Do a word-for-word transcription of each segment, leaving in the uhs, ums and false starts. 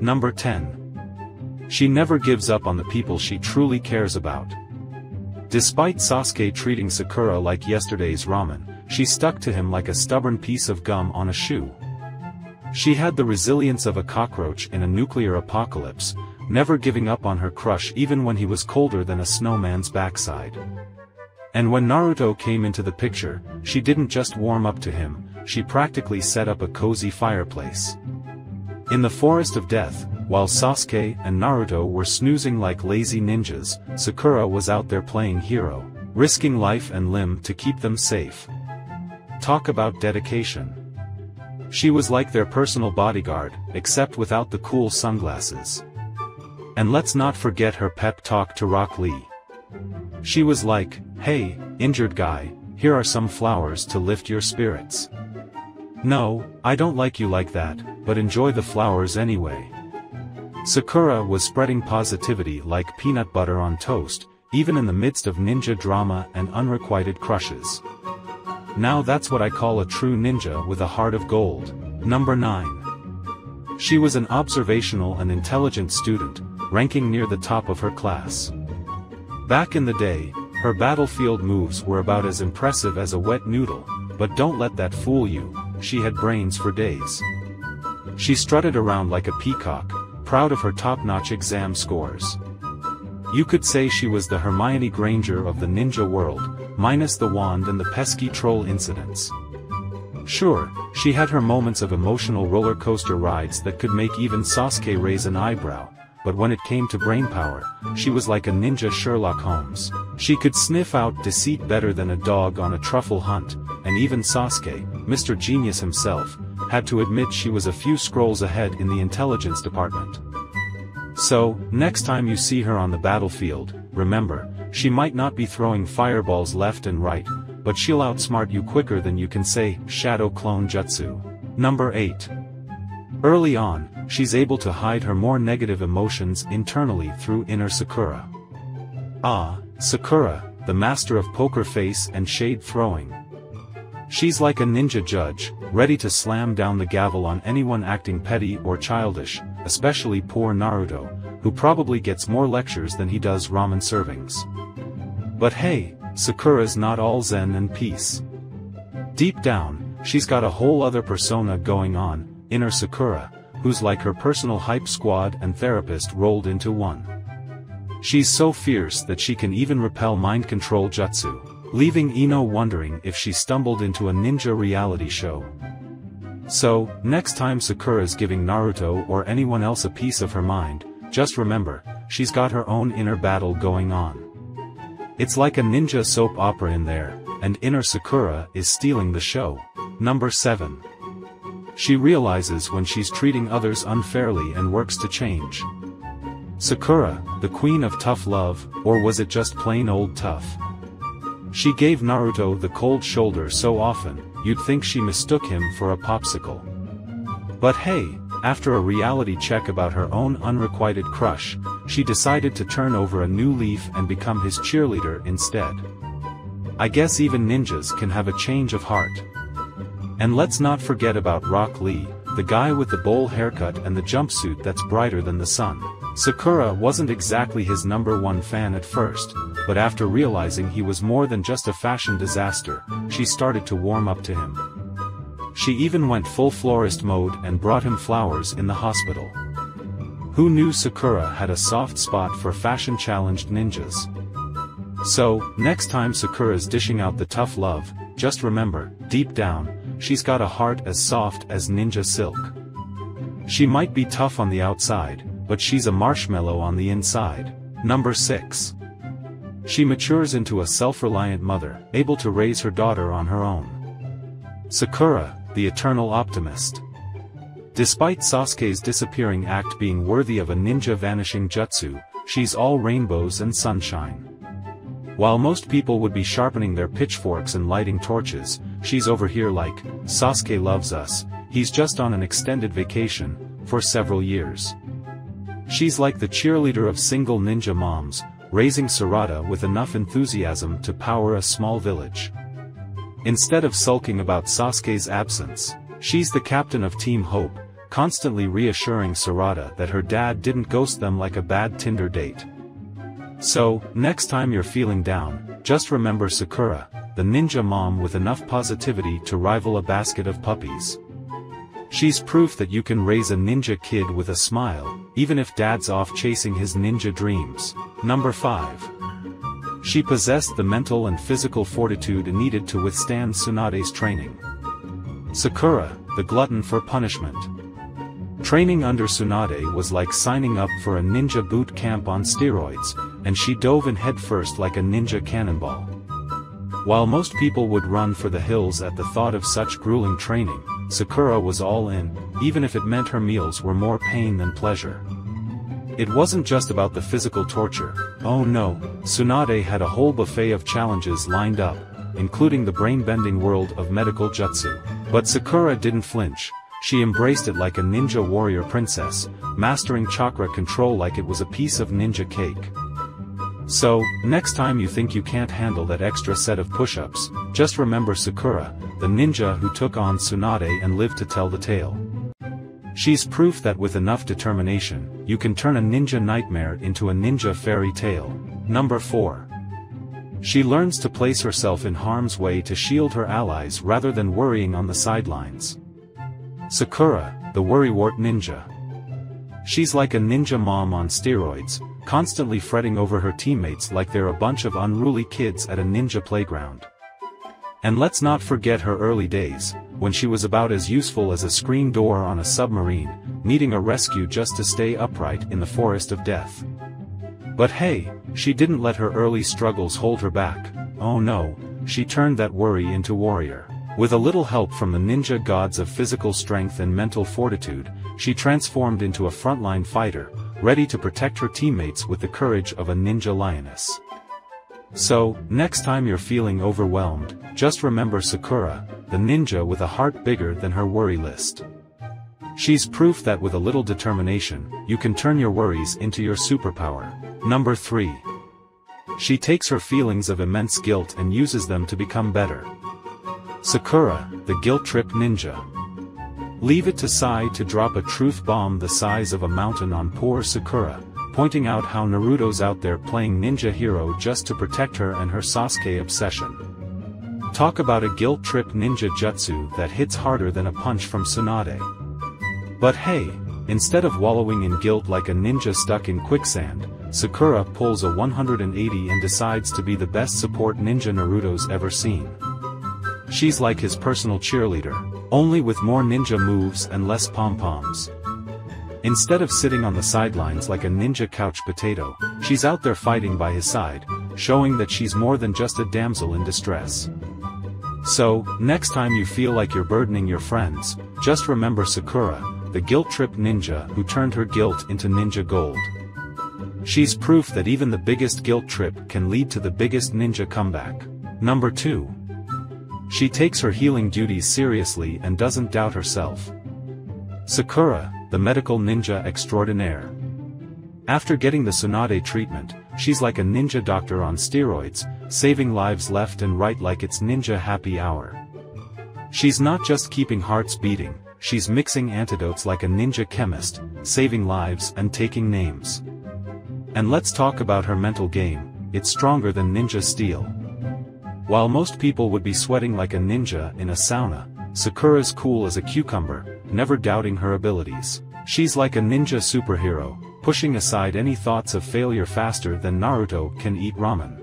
Number ten. She never gives up on the people she truly cares about. Despite Sasuke treating Sakura like yesterday's ramen, she stuck to him like a stubborn piece of gum on a shoe. She had the resilience of a cockroach in a nuclear apocalypse, never giving up on her crush even when he was colder than a snowman's backside. And when Naruto came into the picture, she didn't just warm up to him, she practically set up a cozy fireplace. In the forest of death, while Sasuke and Naruto were snoozing like lazy ninjas, Sakura was out there playing hero, risking life and limb to keep them safe. Talk about dedication. She was like their personal bodyguard, except without the cool sunglasses. And let's not forget her pep talk to Rock Lee. She was like, "Hey, injured guy, here are some flowers to lift your spirits. No, I don't like you like that, but enjoy the flowers anyway." Sakura was spreading positivity like peanut butter on toast, even in the midst of ninja drama and unrequited crushes. Now that's what I call a true ninja with a heart of gold. Number nine. She was an observational and intelligent student, ranking near the top of her class. Back in the day, her battlefield moves were about as impressive as a wet noodle, but don't let that fool you, she had brains for days. She strutted around like a peacock, proud of her top-notch exam scores. You could say she was the Hermione Granger of the ninja world, minus the wand and the pesky troll incidents. Sure, she had her moments of emotional roller coaster rides that could make even Sasuke raise an eyebrow, but when it came to brainpower, she was like a ninja Sherlock Holmes. She could sniff out deceit better than a dog on a truffle hunt, and even Sasuke, Mister Genius himself, had to admit she was a few scrolls ahead in the intelligence department. So, next time you see her on the battlefield, remember, she might not be throwing fireballs left and right, but she'll outsmart you quicker than you can say, shadow clone jutsu. Number eight. Early on, she's able to hide her more negative emotions internally through inner Sakura. Ah, Sakura, the master of poker face and shade throwing. She's like a ninja judge, ready to slam down the gavel on anyone acting petty or childish, especially poor Naruto, who probably gets more lectures than he does ramen servings. But hey, Sakura's not all zen and peace. Deep down, she's got a whole other persona going on, inner Sakura, who's like her personal hype squad and therapist rolled into one. She's so fierce that she can even repel mind control jutsu, leaving Ino wondering if she stumbled into a ninja reality show. So, next time Sakura's giving Naruto or anyone else a piece of her mind, just remember, she's got her own inner battle going on. It's like a ninja soap opera in there, and inner Sakura is stealing the show. Number seven. She realizes when she's treating others unfairly and works to change. Sakura, the queen of tough love, or was it just plain old tough? She gave Naruto the cold shoulder so often, you'd think she mistook him for a popsicle. But hey, after a reality check about her own unrequited crush, she decided to turn over a new leaf and become his cheerleader instead. I guess even ninjas can have a change of heart. And let's not forget about Rock Lee, the guy with the bowl haircut and the jumpsuit that's brighter than the sun. Sakura wasn't exactly his number one fan at first, but after realizing he was more than just a fashion disaster, she started to warm up to him. She even went full florist mode and brought him flowers in the hospital. Who knew Sakura had a soft spot for fashion-challenged ninjas? So, next time Sakura's dishing out the tough love, just remember, deep down, she's got a heart as soft as ninja silk. She might be tough on the outside, but she's a marshmallow on the inside. Number six. She matures into a self-reliant mother, able to raise her daughter on her own. Sakura, the eternal optimist. Despite Sasuke's disappearing act being worthy of a ninja vanishing jutsu, she's all rainbows and sunshine. While most people would be sharpening their pitchforks and lighting torches, she's over here like, "Sasuke loves us, he's just on an extended vacation," for several years. She's like the cheerleader of single ninja moms, raising Sarada with enough enthusiasm to power a small village. Instead of sulking about Sasuke's absence, she's the captain of Team Hope, constantly reassuring Sarada that her dad didn't ghost them like a bad Tinder date. So, next time you're feeling down, just remember Sakura, the ninja mom with enough positivity to rival a basket of puppies. She's proof that you can raise a ninja kid with a smile, even if dad's off chasing his ninja dreams. Number five. She possessed the mental and physical fortitude needed to withstand Tsunade's training. Sakura, the glutton for punishment. Training under Tsunade was like signing up for a ninja boot camp on steroids, and she dove in headfirst like a ninja cannonball. While most people would run for the hills at the thought of such grueling training, Sakura was all in, even if it meant her meals were more pain than pleasure. It wasn't just about the physical torture. Oh no, Tsunade had a whole buffet of challenges lined up, including the brain-bending world of medical jutsu. But Sakura didn't flinch. She embraced it like a ninja warrior princess, mastering chakra control like it was a piece of ninja cake. So, next time you think you can't handle that extra set of push-ups, just remember Sakura, the ninja who took on Tsunade and lived to tell the tale. She's proof that with enough determination, you can turn a ninja nightmare into a ninja fairy tale. Number four. She learns to place herself in harm's way to shield her allies rather than worrying on the sidelines. Sakura, the worrywart ninja. She's like a ninja mom on steroids, constantly fretting over her teammates like they're a bunch of unruly kids at a ninja playground. And let's not forget her early days, when she was about as useful as a screen door on a submarine, needing a rescue just to stay upright in the forest of death. But hey, she didn't let her early struggles hold her back. Oh no, she turned that worry into warrior. With a little help from the ninja gods of physical strength and mental fortitude, she transformed into a frontline fighter, ready to protect her teammates with the courage of a ninja lioness. So, next time you're feeling overwhelmed, just remember Sakura, the ninja with a heart bigger than her worry list. She's proof that with a little determination, you can turn your worries into your superpower. Number three. She takes her feelings of immense guilt and uses them to become better. Sakura, the guilt trip ninja. Leave it to Sai to drop a truth bomb the size of a mountain on poor Sakura, pointing out how Naruto's out there playing ninja hero just to protect her and her Sasuke obsession. Talk about a guilt trip ninja jutsu that hits harder than a punch from Tsunade. But hey, instead of wallowing in guilt like a ninja stuck in quicksand, Sakura pulls a one hundred eighty and decides to be the best support ninja Naruto's ever seen. She's like his personal cheerleader, only with more ninja moves and less pom-poms. Instead of sitting on the sidelines like a ninja couch potato, she's out there fighting by his side, showing that she's more than just a damsel in distress. So, next time you feel like you're burdening your friends, just remember Sakura, the guilt trip ninja who turned her guilt into ninja gold. She's proof that even the biggest guilt trip can lead to the biggest ninja comeback. Number two. She takes her healing duties seriously and doesn't doubt herself. Sakura, the medical ninja extraordinaire. After getting the Tsunade treatment, she's like a ninja doctor on steroids, saving lives left and right like it's ninja happy hour. She's not just keeping hearts beating, she's mixing antidotes like a ninja chemist, saving lives and taking names. And let's talk about her mental game, it's stronger than ninja steel. While most people would be sweating like a ninja in a sauna, Sakura's cool as a cucumber, never doubting her abilities. She's like a ninja superhero, pushing aside any thoughts of failure faster than Naruto can eat ramen.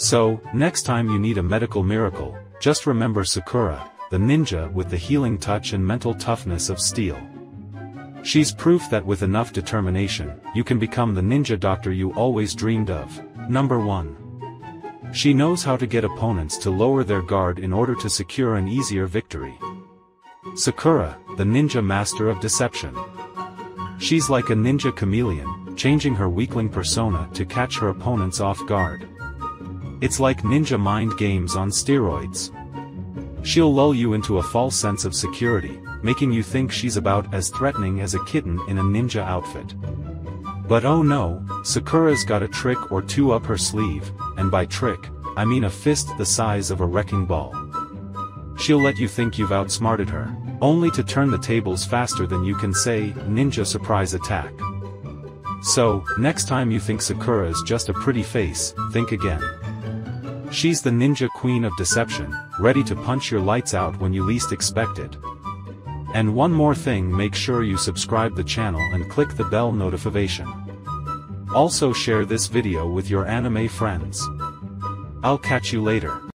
So, next time you need a medical miracle, just remember Sakura, the ninja with the healing touch and mental toughness of steel. She's proof that with enough determination, you can become the ninja doctor you always dreamed of. Number one. She knows how to get opponents to lower their guard in order to secure an easier victory. Sakura, the ninja master of deception. She's like a ninja chameleon, changing her weakling persona to catch her opponents off guard. It's like ninja mind games on steroids. She'll lull you into a false sense of security, making you think she's about as threatening as a kitten in a ninja outfit. But oh no, Sakura's got a trick or two up her sleeve, and by trick, I mean a fist the size of a wrecking ball. She'll let you think you've outsmarted her, only to turn the tables faster than you can say, ninja surprise attack. So, next time you think Sakura is just a pretty face, think again. She's the ninja queen of deception, ready to punch your lights out when you least expect it. And one more thing, make sure you subscribe the channel and click the bell notification. Also share this video with your anime friends. I'll catch you later.